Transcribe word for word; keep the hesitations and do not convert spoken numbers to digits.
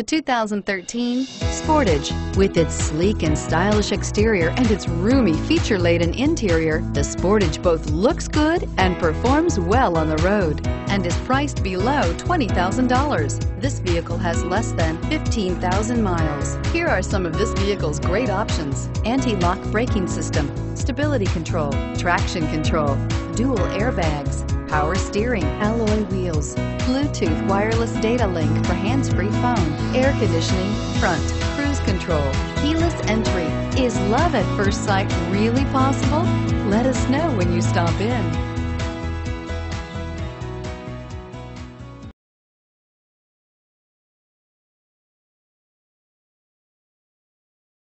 The two thousand thirteen Sportage. With its sleek and stylish exterior and its roomy feature-laden interior, the Sportage both looks good and performs well on the road and is priced below twenty thousand dollars. This vehicle has less than fifteen thousand miles. Here are some of this vehicle's great options: anti-lock braking system, stability control, traction control, dual airbags, power steering, alloy wheels, Bluetooth wireless data link for hands-free phone, air conditioning, front, cruise control, keyless entry. Is love at first sight really possible? Let us know when you stop in.